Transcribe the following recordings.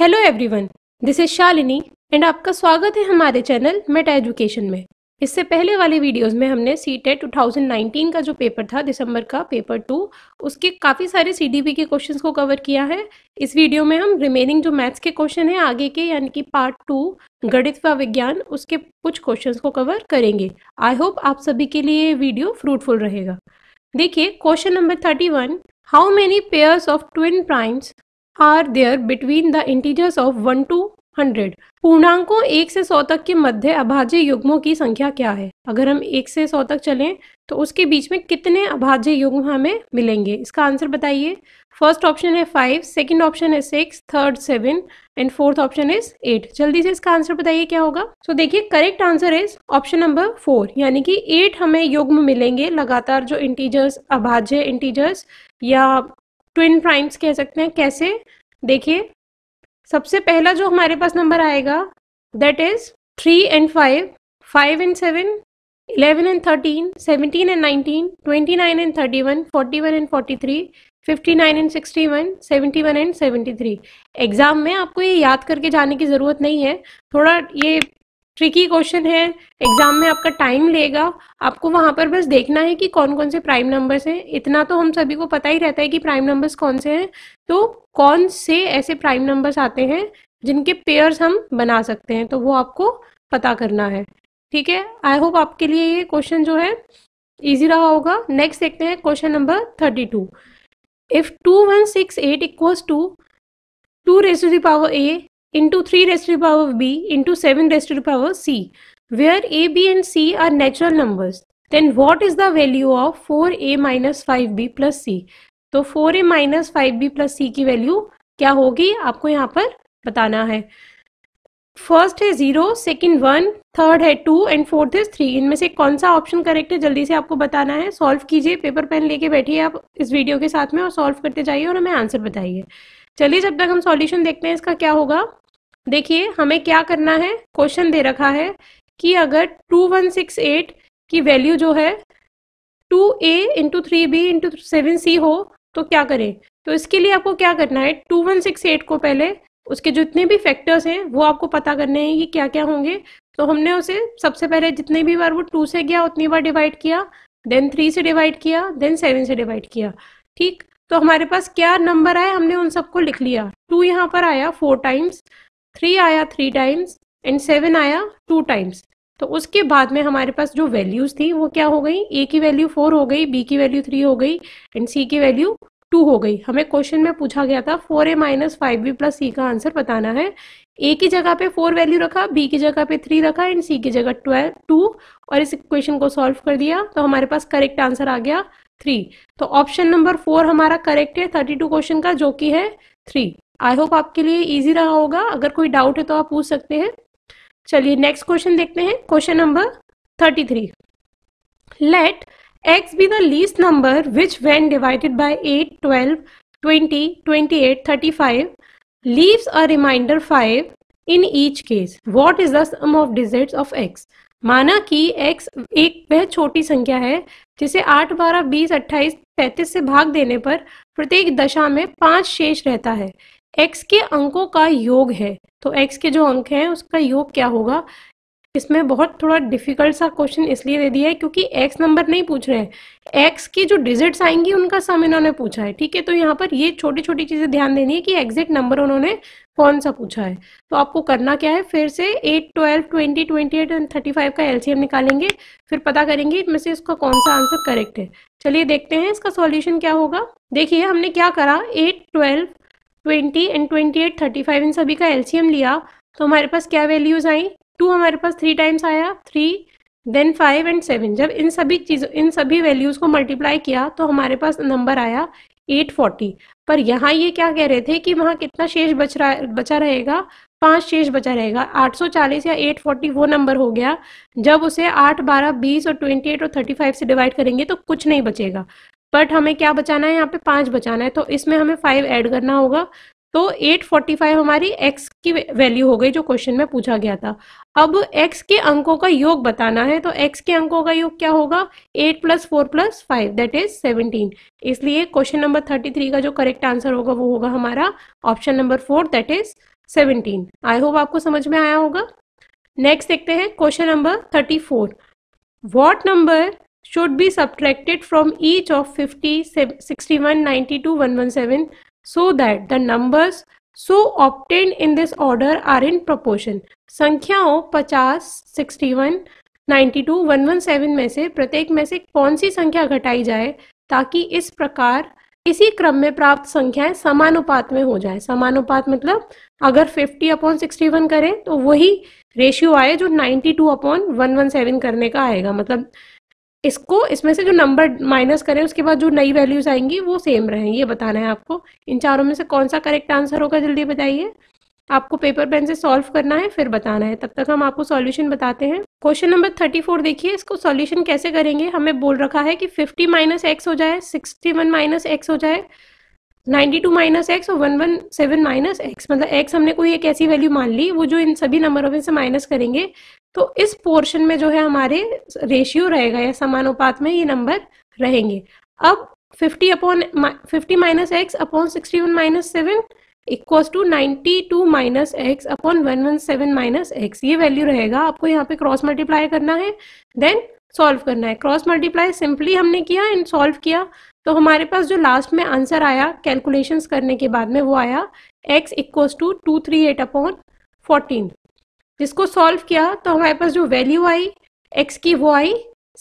Hello everyone, this is Shalini and आपका स्वागत है हमारे चैनल मेटा एजुकेशन में। इससे पहले वाले वीडियोस में हमने सीटेट 2019 का जो पेपर था दिसंबर का पेपर 2, उसके काफ़ी सारे सीडीपी के क्वेश्चंस को कवर किया है। इस वीडियो में हम रिमेनिंग जो मैथ्स के क्वेश्चन हैं आगे के, यानी कि पार्ट 2 गणित व विज्ञान, उसके कुछ क्वेश्चंस को कवर करेंगे। आई होप आप सभी के लिए ये वीडियो फ्रूटफुल रहेगा। देखिए question number 31, how many pairs of twin primes are there between the integers of 1 to 100। पूर्णांकों 1 से 100 तक के मध्य अभाज्य युग्मों की संख्या क्या है? अगर हम 1 से 100 तक चलें तो उसके बीच में कितने अभाज्य युग्म हमें मिलेंगे? इसका आंसर बताइए। फर्स्ट ऑप्शन है 5, सेकंड ऑप्शन है 6, third 7 and fourth option is 8। जल्दी से इसका आंसर बताइए क्या होगा। सो देखिए correct answer is option number 4, यानी कि 8 हमें युग्म मिलेंगे लगातार जो इंटीजर्स, अभाज्य इंटीजर्स या ट्विन प्राइम्स कह सकते हैं। कैसे? देखिए सबसे पहला जो हमारे पास नंबर आएगा that is 3 and 5, 5 and 7, 11 and 13, 17 and 19, 29 and 31, 41 and 43, 59 and 61, 71 and 73। Exam में आपको ये याद करके जाने की ज़रूरत नहीं है। थोड़ा ये ट्रिकी क्वेश्चन है, एग्जाम में आपका टाइम लेगा। आपको वहाँ पर बस देखना है कि कौन कौन से प्राइम नंबर्स हैं। इतना तो हम सभी को पता ही रहता है कि प्राइम नंबर्स कौन से हैं, तो कौन से ऐसे प्राइम नंबर्स आते हैं जिनके पेयर्स हम बना सकते हैं, तो वो आपको पता करना है। ठीक है, आई होप आपके लिए ये क्वेश्चन जो है ईजी रहा होगा। नेक्स्ट देखते हैं question number 32, if 2168 equals to 2 raised to the power a into 3 raised to the power b into 7 raised to the power c, where a, b and c are natural numbers, then what is the value of 4a minus 5b plus c? तो 4a minus 5b plus c की value क्या होगी आपको यहाँ पर बताना है। First है 0, सेकेंड 1, थर्ड है 2 एंड फोर्थ इज 3। इनमें से कौन सा ऑप्शन करेक्ट है जल्दी से आपको बताना है। सॉल्व कीजिए, पेपर पेन लेके बैठिए आप इस वीडियो के साथ में और सॉल्व करते जाइए और हमें आंसर बताइए। चलिए जब तक हम सॉल्यूशन देखते हैं इसका क्या होगा। देखिए हमें क्या करना है, क्वेश्चन दे रखा है कि अगर 2168 की वैल्यू जो है 2a into 3b into 7c हो तो क्या करें। तो इसके लिए आपको क्या करना है, 2168 को पहले उसके जितने भी फैक्टर्स हैं वो आपको पता करने हैं कि क्या क्या होंगे। तो हमने उसे सबसे पहले जितने भी बार वो 2 से गया उतनी बार डिवाइड किया, देन 3 से डिवाइड किया, देन 7 से डिवाइड किया। ठीक, तो हमारे पास क्या नंबर आए हमने उन सबको लिख लिया। 2 यहाँ पर आया 4 times, 3 आया 3 times एंड 7 आया 2 times। तो उसके बाद में हमारे पास जो वैल्यूज़ थी वो क्या हो गई, ए की वैल्यू 4 हो गई, बी की वैल्यू 3 हो गई एंड सी की वैल्यू 2 हो गई। हमें क्वेश्चन में पूछा गया था 4a minus 5b plus c का आंसर बताना है। ए की जगह पे 4 वैल्यू रखा, बी की जगह पे 3 रखा एंड सी की जगह 2 और इस इक्वेशन को सॉल्व कर दिया। तो हमारे पास करेक्ट आंसर आ गया 3। तो ऑप्शन नंबर 4 हमारा करेक्ट है 32 क्वेश्चन का, जो कि है 3। आई होप आपके लिए इजी रहा होगा। अगर कोई डाउट है तो आप पूछ सकते हैं। चलिए नेक्स्ट क्वेश्चन देखते हैं, question number 33, let x be the least number which when divided by 8, 12, 20, 28, 35 leaves a remainder 5 in each case. What is the sum of digits of x? माना कि x एक वह छोटी संख्या है जिसे 8, 12, 20, 28, 35 से भाग देने पर प्रत्येक दशा में 5 शेष रहता है। x के अंकों का योग है, तो x के जो अंक हैं उसका योग क्या होगा। इसमें बहुत थोड़ा डिफिकल्ट सा क्वेश्चन इसलिए दे दिया है क्योंकि x नंबर नहीं पूछ रहे हैं, x की जो डिजिट्स आएंगी उनका सम इन्होंने पूछा है। ठीक है, तो यहाँ पर ये छोटी छोटी चीज़ें ध्यान देनी है कि एग्जैक्ट नंबर उन्होंने कौन सा पूछा है। तो आपको करना क्या है, फिर से 8, 12, 20, 28 एंड 35 का एलसीएम निकालेंगे, फिर पता करेंगे इनमें से इसका कौन सा आंसर करेक्ट है। चलिए देखते हैं इसका सॉल्यूशन क्या होगा। देखिए हमने क्या करा, 8, 12, 20 एंड 28, 35 इन सभी का एलसीएम लिया। तो हमारे पास क्या वैल्यूज़ आई, 2 हमारे पास 3 times आया, 3 देन 5 and 7। जब इन सभी वैल्यूज़ को मल्टीप्लाई किया तो हमारे पास नंबर आया 840। पर यहाँ ये क्या कह रहे थे कि वहाँ कितना शेष बचा रहेगा, 5 शेष बचा रहेगा। 840 या 840 वो नंबर हो गया जब उसे 8, 12, 20 और 28 और 35 से डिवाइड करेंगे तो कुछ नहीं बचेगा। बट हमें क्या बचाना है, यहाँ पे 5 बचाना है, तो इसमें हमें 5 ऐड करना होगा। तो 845 हमारी x की वैल्यू हो गई जो क्वेश्चन में पूछा गया था। अब x के अंकों का योग बताना है, तो x के अंकों का योग क्या होगा, 8 + 4 + 5 दैट इज 17। इसलिए क्वेश्चन नंबर 33 का जो करेक्ट आंसर होगा वो होगा हमारा option number 4 that is 17। I hope आपको समझ में आया होगा। नेक्स्ट देखते हैं question number 34। What number should be subtracted from each of 50, 61, 92, 117 so that the numbers so obtained in this order are in proportion। संख्याओं 50, 61, 92, 117 में से प्रत्येक में से कौन सी संख्या घटाई जाए ताकि इस प्रकार इसी क्रम में प्राप्त संख्याएं समानुपात में हो जाए। समानुपात मतलब अगर 50/61 करें तो वही रेशियो आए जो 92/117 करने का आएगा। मतलब इसको इसमें से जो नंबर माइनस करें उसके बाद जो नई वैल्यूज आएंगी वो सेम रहेंगी। ये बताना है आपको। इन चारों में से कौन सा करेक्ट आंसर होगा जल्दी बताइए। आपको पेपर पेन से सॉल्व करना है फिर बताना है। तब तक हम आपको सॉल्यूशन बताते हैं। क्वेश्चन नंबर 34 देखिए, इसको सॉल्यूशन कैसे करेंगे। हमें बोल रखा है कि 50 - x हो जाए, 61 - x हो जाए, 92 - x और 117 - x। मतलब x हमने कोई एक ऐसी वैल्यू मान ली वो जो इन सभी नंबरों में से माइनस करेंगे तो इस पोर्शन में जो है हमारे रेशियो रहेगा या समानुपात में ये नंबर रहेंगे। अब 50 - x/61 - 7 equals to 92 - x/117 - x ये वैल्यू रहेगा। आपको यहाँ पे क्रॉस मल्टीप्लाई करना है देन सॉल्व करना है। क्रॉस मल्टीप्लाई सिंपली हमने किया एंड सॉल्व किया तो हमारे पास जो लास्ट में आंसर आया कैलकुलेशंस करने के बाद में वो आया x इक्वल्स टू 238/14। जिसको सॉल्व किया तो हमारे पास जो वैल्यू आई x की वो आई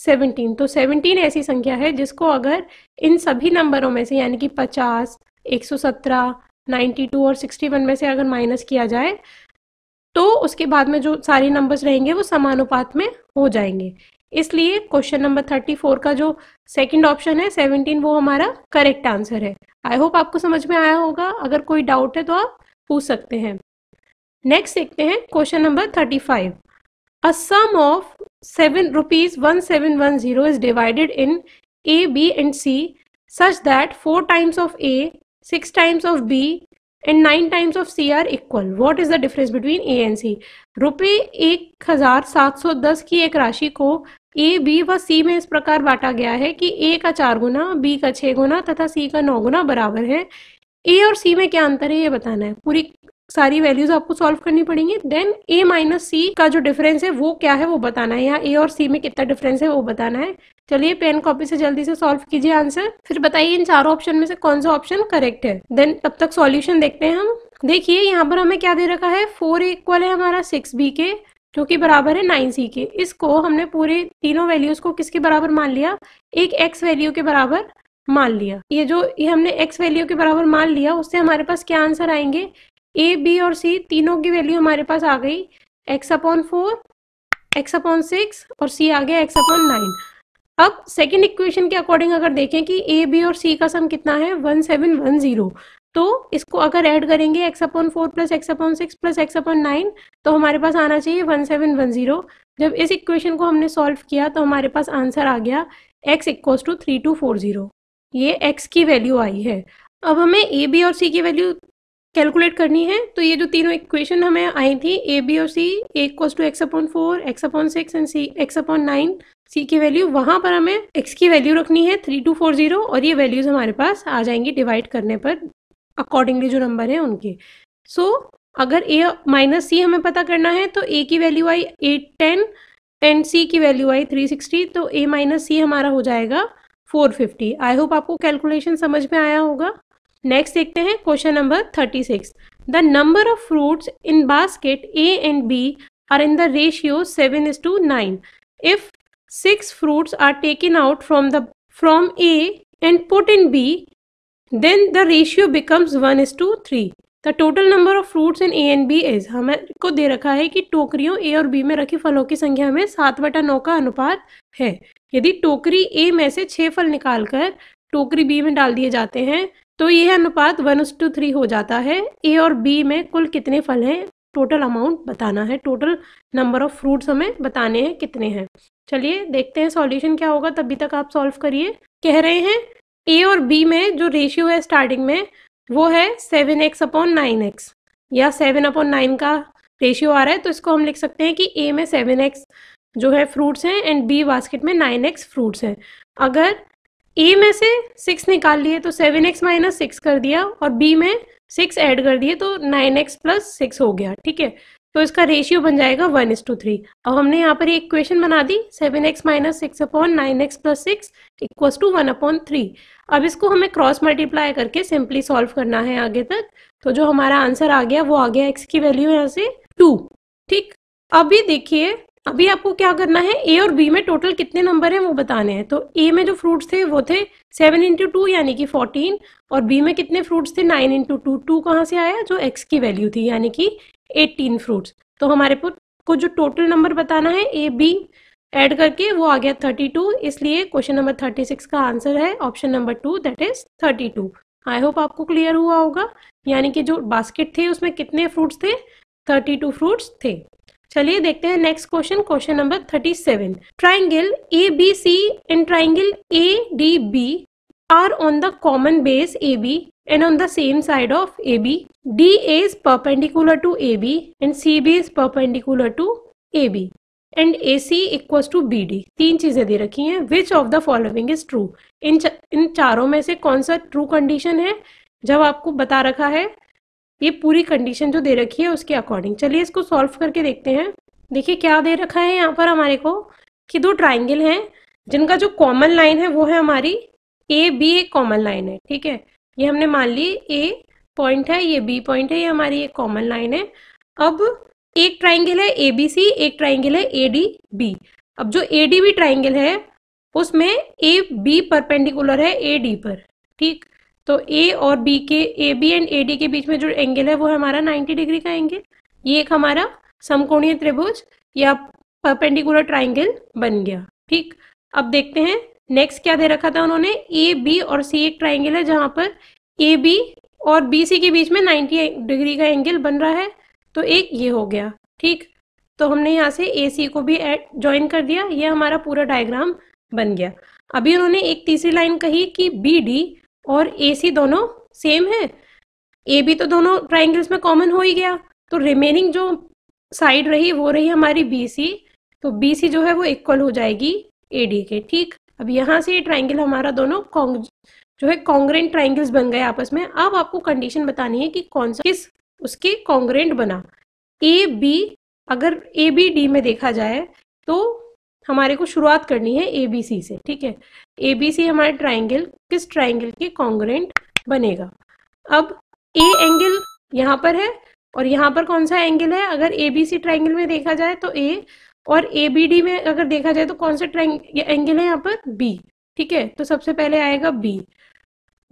17। तो 17 ऐसी संख्या है जिसको अगर इन सभी नंबरों में से यानी कि 50, 117, 92 और 61 में से अगर माइनस किया जाए तो उसके बाद में जो सारे नंबर्स रहेंगे वो समानुपात में हो जाएंगे। इसलिए क्वेश्चन नंबर 34 का जो सेकंड ऑप्शन है 17 वो हमारा करेक्ट आंसर है। आई होप आपको समझ में आया होगा। अगर कोई डाउट है तो आप पूछ सकते हैं। नेक्स्ट देखते हैं question number 35। A sum of ₹7.1710 is divided in A B and C such that 4 times of A, 6 times of B and 9 times of C are equal। What is the difference between A and C? रुपये 1710 की एक राशि को A, B व C में इस प्रकार बांटा गया है कि A का 4 गुना, B का 6 गुना तथा C का 9 गुना बराबर है। A और C में क्या अंतर है ये बताना है। पूरी सारी वैल्यूज आपको सॉल्व करनी पड़ेंगी देन A माइनस C का जो डिफरेंस है वो क्या है वो बताना है। यहाँ A और C में कितना डिफरेंस है वो बताना है। चलिए पेन कॉपी से जल्दी से सॉल्व कीजिए आंसर। फिर बताइए इन चारों ऑप्शन में से कौन सा ऑप्शन करेक्ट है। देन तब तक सॉल्यूशन देखते हैं हम। देखिए यहाँ पर हमें क्या दे रखा है, 4 इक्वल है हमारा 6B के जो कि बराबर है 9C के। इसको हमने पूरे तीनों वैल्यूज को किसके बराबर मान लिया, एक एक्स वैल्यू के बराबर मान लिया। ये हमने एक्स वैल्यू के बराबर मान लिया उससे हमारे पास क्या आंसर आएंगे। ए, बी और सी तीनों की वैल्यू हमारे पास आ गई x/4, x/6 और c आ गया x/9। अब सेकेंड इक्वेशन के अकॉर्डिंग अगर देखें कि ए, बी और सी का सम कितना है 1710 तो इसको अगर ऐड करेंगे x/4 + x/6 + x/9 तो हमारे पास आना चाहिए 1710। जब इस इक्वेशन को हमने सॉल्व किया तो हमारे पास आंसर आ गया x इक्वल्स टू 3240। ये x की वैल्यू आई है। अब हमें ए, बी और सी की वैल्यू कैलकुलेट करनी है तो ये जो तीनों इक्वेशन हमें आई थी ए, बी और C, a = x/4, x/6 and c x/9, c की वैल्यू वहाँ पर हमें x की वैल्यू रखनी है 3240 और ये वैल्यूज हमारे पास आ जाएंगी डिवाइड करने पर अकॉर्डिंगली जो नंबर है उनके। सो अगर a माइनस c हमें पता करना है तो a की वैल्यू आई 810 एंड c की वैल्यू आई 360 तो a माइनस c हमारा हो जाएगा 450। आई होप आपको कैलकुलेशन समझ में आया होगा। नेक्स्ट देखते हैं question number 36। The number of fruits in basket A and B are in the ratio 7:9। If 6 fruits are taken out from A and put in B then the ratio becomes 1:3। The total number of fruits in A and B is, हमें को दे रखा है कि टोकरियों ए और B में रखी फलों की संख्या में 7/9 का अनुपात है। यदि टोकरी ए में से 6 फल निकालकर टोकरी बी में डाल दिए जाते हैं तो यह अनुपात 1:3 हो जाता है। ए और बी में कुल कितने फल हैं टोटल अमाउंट बताना है। टोटल नंबर ऑफ फ्रूट्स हमें बताने हैं कितने हैं। चलिए देखते हैं सॉल्यूशन क्या होगा। तभी तक आप सॉल्व करिए। कह रहे हैं ए और बी में जो रेशियो है स्टार्टिंग में वो है 7x/9x या 7/9 का रेशियो आ रहा है तो इसको हम लिख सकते हैं कि ए में 7x जो है फ्रूट्स हैं एंड बी बास्केट में 9x फ्रूट्स हैं। अगर ए में से 6 निकाल लिए तो 7x - 6 कर दिया और बी में 6 ऐड कर दिए तो 9x + 6 हो गया, ठीक है। तो इसका रेशियो बन जाएगा 1:3। अब हमने यहाँ पर एक इक्वेशन बना दी 7x - 6/9x + 6 = 1/3। अब इसको हमें क्रॉस मल्टीप्लाई करके सिंपली सॉल्व करना है आगे तक। तो जो हमारा आंसर आ गया वो आ गया x की वैल्यू यहाँ से 2, ठीक। अभी देखिए अभी आपको क्या करना है, ए और बी में टोटल कितने नंबर हैं वो बताने हैं। तो ए में जो फ्रूट्स थे वो थे 7 × 2 यानी कि 14, और बी में कितने फ्रूट्स थे 9 × 2। 2 कहाँ से आया, जो x की वैल्यू थी यानी कि 18 फ्रूट्स। तो हमारे को जो टोटल नंबर बताना है ए बी ऐड करके वो आ गया 32, इसलिए क्वेश्चन नंबर 36 का आंसर है option number 2 that is 32। I hope आपको क्लियर हुआ होगा, यानी कि जो बास्केट थे उसमें कितने फ्रूट्स थे, 32 फ्रूट्स थे। चलिए देखते हैं next question, question number 37। Triangle A B C and triangle A D B are on the common base A B and on the same side of AB. D is perpendicular to AB and CB is perpendicular to AB and AC equals to BD. 3 चीजें दे रखी हैं, which of the following is true? इन चारों में से कौन सा true condition है, जब आपको बता रखा है ये पूरी कंडीशन जो दे रखी है उसके अकॉर्डिंग। चलिए इसको सॉल्व करके देखते हैं। देखिए क्या दे रखा है यहाँ पर हमारे को कि दो ट्राइंगल हैं जिनका जो कॉमन लाइन है वो है हमारी ए बी, एक कॉमन लाइन है, ठीक है। ये हमने मान ली ए पॉइंट है, ये बी पॉइंट है, ये हमारी एक कॉमन लाइन है। अब एक ट्राइंगल है ए बी सी, एक ट्राइंगल है ए डी बी। अब जो ए डी बी ट्राइंगल है उसमें ए बी परपेंडिकुलर है ए डी पर, ठीक। तो ए और बी के, A B and A D के बीच में जो एंगल है वो है हमारा 90 डिग्री का एंगल। ये एक हमारा समकोणीय त्रिभुज या परपेंडिकुलर ट्राइंगल बन गया, ठीक। अब देखते हैं नेक्स्ट क्या दे रखा था उन्होंने, ए बी और सी एक ट्राइंगल है जहां पर ए बी और बी सी के बीच में 90 डिग्री का एंगल बन रहा है, तो एक ये हो गया, ठीक। तो हमने यहाँ से ए सी को भी ज्वाइन कर दिया, ये हमारा पूरा डायग्राम बन गया। अभी उन्होंने एक तीसरी लाइन कही कि बी डी और ए सी दोनों सेम है, ए बी तो दोनों ट्राइंगल्स में कॉमन हो ही गया, तो रिमेनिंग जो साइड रही वो रही हमारी बी सी। तो बी सी जो है वो इक्वल हो जाएगी ए डी के, ठीक। अब यहाँ से ये ट्राइंगल हमारा दोनों जो है कॉन्ग्रेंट ट्राइंगल्स बन गए आपस में। अब आपको कंडीशन बतानी है कि कौन सा किस उसके कॉन्ग्रेंट बना। ए बी, अगर ए बी डी में देखा जाए तो हमारे को शुरुआत करनी है ए बी सी से, ठीक है। ए बी सी हमारे ट्राइंगल किस ट्राइंगल के कॉन्ग्रेंट बनेगा। अब ए एंगल यहाँ पर है और यहाँ पर कौन सा एंगल है, अगर ए बी सी ट्राइंगल में देखा जाए तो ए, और ए बी डी में अगर देखा जाए तो कौन सा एंगल है यहाँ पर, बी, ठीक है। तो सबसे पहले आएगा बी,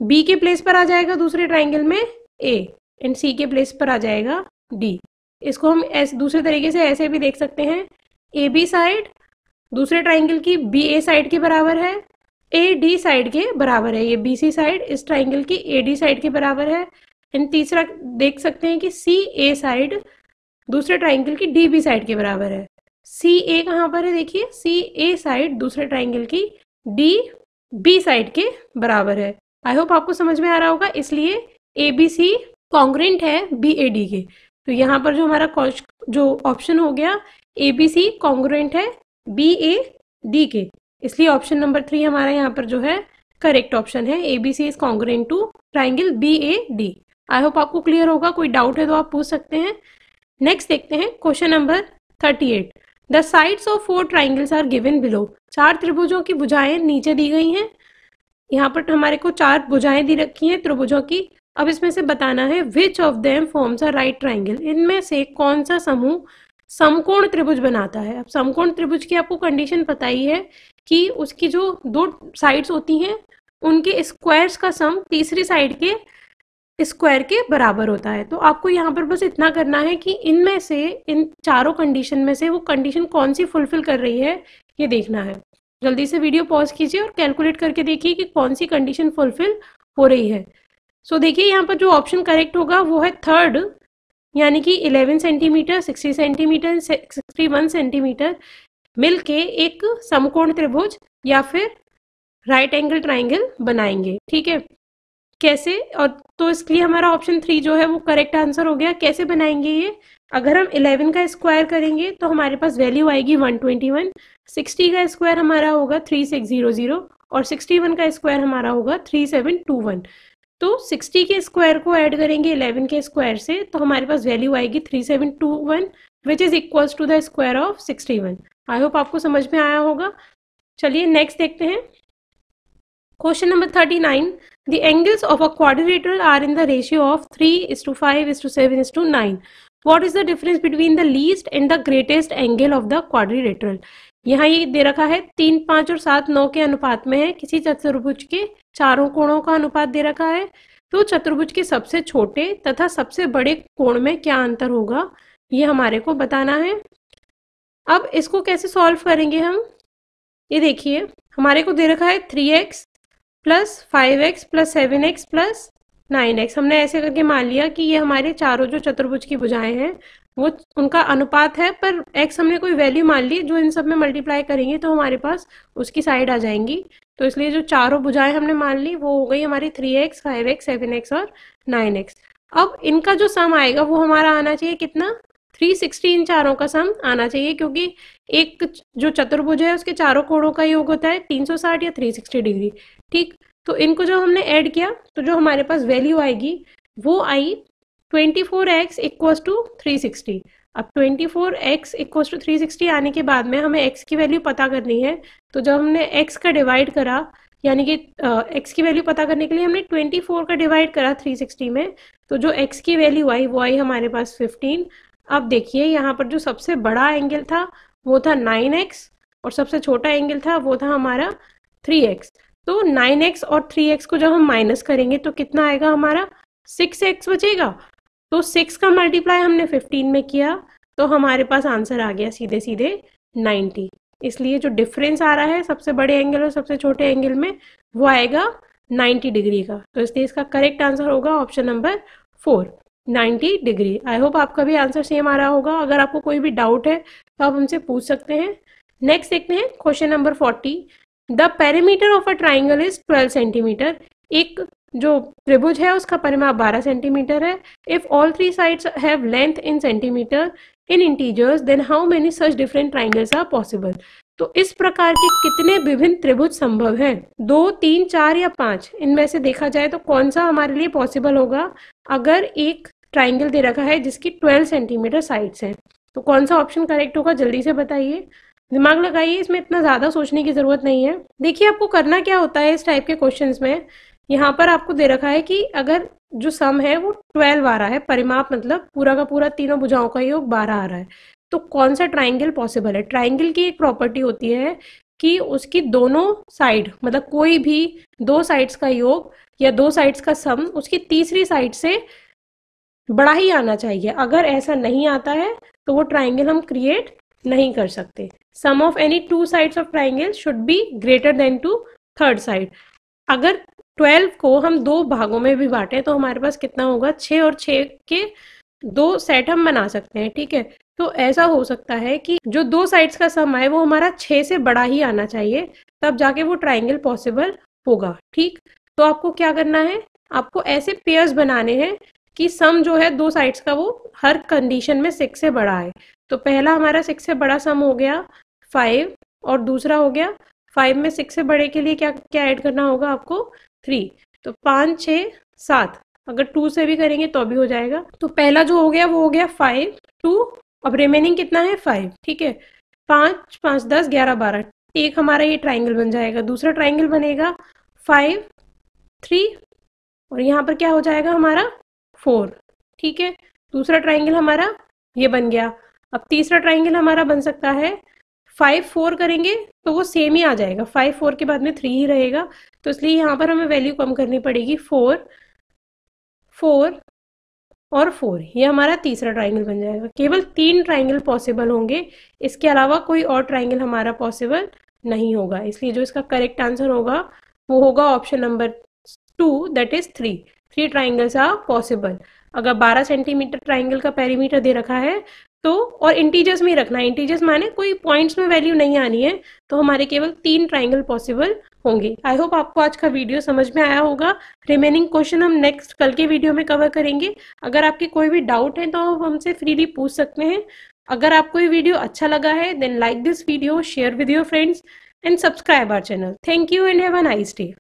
बी के प्लेस पर आ जाएगा दूसरे ट्राइंगल में ए एंड सी के प्लेस पर आ जाएगा डी। इसको हम दूसरे तरीके से ऐसे भी देख सकते हैं, ए बी साइड दूसरे ट्राइंगल की बी ए साइड के बराबर है, ए डी साइड के बराबर है, ये बी सी साइड इस ट्राइंगल की ए डी साइड के बराबर है, एंड तीसरा देख सकते हैं कि सी ए साइड दूसरे ट्राइंगल की डी बी साइड के बराबर है। सी ए कहाँ पर है, देखिए सी ए साइड दूसरे ट्राइंगल की डी बी साइड के बराबर है। आई होप आपको समझ में आ रहा होगा, इसलिए ए बी सी कॉन्ग्रेंट है बी ए डी के। तो यहाँ पर जो हमारा जो ऑप्शन हो गया ए बी सी कॉन्ग्रेंट है बी ए डी के, इसलिए ऑप्शन नंबर 3 हमारा यहाँ पर जो है करेक्ट ऑप्शन है, A B C is congruent to triangle B A D. I hope आपको क्लियर होगा, कोई डाउट है तो आप पूछ सकते हैं। नेक्स्ट देखते हैं question number 38। The sides of 4 triangles are given below. 4 त्रिभुजों की भुजाएं नीचे दी गई हैं, यहाँ पर हमारे को 4 भुजाएं दी रखी हैं त्रिभुजों की। अब इसमें से बताना है which of them forms a right triangle. इनमें से कौन सा समूह समकोण त्रिभुज बनाता है। अब समकोण त्रिभुज की आपको कंडीशन पता ही है कि उसकी जो 2 साइड्स होती हैं उनके स्क्वायर्स का सम तीसरी साइड के स्क्वायर के बराबर होता है। तो आपको यहाँ पर बस इतना करना है कि इनमें से इन चारों कंडीशन में से वो कंडीशन कौन सी फुलफिल कर रही है ये देखना है। जल्दी से वीडियो पॉज कीजिए और कैलकुलेट करके देखिए कि कौन सी कंडीशन फुलफिल हो रही है। सो देखिए यहाँ पर जो ऑप्शन करेक्ट होगा वो है थर्ड, यानी कि 11 सेंटीमीटर 60 सेंटीमीटर 61 सेंटीमीटर मिलके एक समकोण त्रिभुज या फिर राइट एंगल ट्राइंगल बनाएंगे, ठीक है। कैसे, और तो इसलिए हमारा ऑप्शन 3 जो है वो करेक्ट आंसर हो गया। कैसे बनाएंगे ये, अगर हम 11 का स्क्वायर करेंगे तो हमारे पास वैल्यू आएगी 121, 60 का स्क्वायर हमारा होगा 3600 और 61 का स्क्वायर हमारा होगा 3721। तो 60 के स्क्वायर को ऐड करेंगे 11 के स्क्वायर से, तो हमारे पास वैल्यू आएगी 3721 which is equals to the square of 61। I hope आपको समझ में आया होगा। चलिए नेक्स्ट देखते हैं। Question number 39, the angles of a quadrilateral are in the ratio of 3:5:7:9। What is the difference between the least and the greatest angle of the quadrilateral. यहाँ ये दे रखा है 3, 5 और 7, 9 के अनुपात में है। किसी चतुर्भुज के चारों कोणों का अनुपात दे रखा है, तो चतुर्भुज के सबसे छोटे तथा सबसे बड़े कोण में क्या अंतर होगा ये हमारे को बताना है। अब इसको कैसे सॉल्व करेंगे हम, ये देखिए हमारे को दे रखा है 3x + 5x + 7x + 9x। हमने ऐसे करके मान लिया कि ये हमारे चारों जो चतुर्भुज की भुजाएं हैं वो उनका अनुपात है, पर x हमने कोई वैल्यू मान ली जो इन सब में मल्टीप्लाई करेंगे तो हमारे पास उसकी साइड आ जाएंगी। तो इसलिए जो चारों भुजाएं हमने मान ली वो हो गई हमारी 3x, 5x, 7x और 9x। अब इनका जो सम आएगा वो हमारा आना चाहिए कितना, 360। इन चारों का सम आना चाहिए, क्योंकि एक जो चतुर्भुज है उसके चारों कोणों का योग होता है 360 या 360 डिग्री। ठीक, तो इनको जब हमने ऐड किया तो जो हमारे पास वैल्यू आएगी वो आई 24x = 360। अब 24x = 360 आने के बाद में हमें x की वैल्यू पता करनी है, तो जब हमने x का डिवाइड करा, यानी कि x की वैल्यू पता करने के लिए हमने 24 का डिवाइड करा 360 में, तो जो x की वैल्यू आई वो आई हमारे पास 15। अब देखिए यहाँ पर जो सबसे बड़ा एंगल था वो था 9x और सबसे छोटा एंगल था वो था हमारा 3x। तो 9x और 3x को जब हम माइनस करेंगे तो कितना आएगा हमारा 6x बचेगा। तो 6 का मल्टीप्लाई हमने 15 में किया तो हमारे पास आंसर आ गया सीधे सीधे 90। इसलिए जो डिफरेंस आ रहा है सबसे बड़े एंगल और सबसे छोटे एंगल में वो आएगा 90 डिग्री का। तो इसलिए इसका करेक्ट आंसर होगा option number 4, 90 degree. I hope आपका भी आंसर सेम आ रहा होगा। अगर आपको कोई भी डाउट है तो आप हमसे पूछ सकते हैं। नेक्स्ट देखते हैं question number 40, the perimeter of a triangle is 12 centimetre. एक जो त्रिभुज है उसका परिमाप 12 सेंटीमीटर है। If all 3 sides have length in centimetre in integers then how many such different triangles are possible. तो इस प्रकार के कितने विभिन्न त्रिभुज संभव हैं, 2, 3, 4 या 5, इनमें से देखा जाए तो कौन सा हमारे लिए पॉसिबल होगा अगर एक ट्राइंगल दे रखा है जिसकी 12 सेंटीमीटर साइड्स हैं। तो कौन सा ऑप्शन करेक्ट होगा जल्दी से बताइए, दिमाग लगाइए, इसमें इतना ज़्यादा सोचने की ज़रूरत नहीं है। देखिए आपको करना क्या होता है इस टाइप के क्वेश्चंस में, यहाँ पर आपको दे रखा है कि अगर जो सम है वो 12 आ रहा है, परिमाप मतलब पूरा का पूरा तीनों भुजाओं का योग 12 आ रहा है, तो कौन सा ट्राइंगल पॉसिबल है। ट्राइंगल की एक प्रॉपर्टी होती है कि उसकी दोनों साइड, मतलब कोई भी दो साइड्स का योग या दो साइड्स का सम उसकी तीसरी साइड से बड़ा ही आना चाहिए। अगर ऐसा नहीं आता है तो वो ट्राइंगल हम क्रिएट नहीं कर सकते। Sum of any 2 sides of triangle should be greater than to third side. अगर 12 को हम दो भागों में भी बांटें तो हमारे पास कितना होगा, 6 और 6 के 2 सेट हम बना सकते हैं। ठीक है, तो ऐसा हो सकता है कि जो दो साइड्स का सम है वो हमारा 6 से बड़ा ही आना चाहिए, तब जाके वो ट्राइंगल पॉसिबल होगा। ठीक, तो आपको क्या करना है, आपको ऐसे पेयर्स बनाने हैं कि सम जो है दो साइड्स का वो हर कंडीशन में 6 से बड़ा है। तो पहला हमारा 6 से बड़ा सम हो गया 5 और दूसरा हो गया 5 में 6 से बड़े के लिए क्या क्या ऐड करना होगा आपको 3। तो 5, 6, 7 अगर 2 से भी करेंगे तो भी हो जाएगा। तो पहला जो हो गया वो हो गया 5, 2, अब रिमेनिंग कितना है 5। ठीक है, 5, 5, 10, 11, 12 एक हमारा ये ट्राइंगल बन जाएगा। दूसरा ट्राइंगल बनेगा 5, 3 और यहाँ पर क्या हो जाएगा हमारा 4। ठीक है, दूसरा ट्राइंगल हमारा ये बन गया। अब तीसरा ट्राइंगल हमारा बन सकता है 5, 4 करेंगे तो वो सेम ही आ जाएगा, 5, 4 के बाद में 3 ही रहेगा। तो इसलिए यहाँ पर हमें वैल्यू कम करनी पड़ेगी, 4, 4 और 4, ये हमारा तीसरा ट्राइंगल बन जाएगा। केवल 3 ट्राइंगल पॉसिबल होंगे, इसके अलावा कोई और ट्राइंगल हमारा पॉसिबल नहीं होगा। इसलिए जो इसका करेक्ट आंसर होगा वो होगा option number 2, that is 3 triangles are possible. अगर 12 सेंटीमीटर ट्राइंगल का पेरीमीटर दे रखा है तो, और इंटीजर्स में रखना है, इंटीजर्स माने कोई पॉइंट्स में वैल्यू नहीं आनी है, तो हमारे केवल 3 ट्राइंगल पॉसिबल होंगे। आई होप आपको आज का वीडियो समझ में आया होगा। रिमेनिंग क्वेश्चन हम नेक्स्ट कल के वीडियो में कवर करेंगे। अगर आपके कोई भी डाउट है तो आप हमसे फ्रीली पूछ सकते हैं। अगर आपको ये वीडियो अच्छा लगा है then like this video, share with your friends and subscribe our channel. Thank you and have a nice day.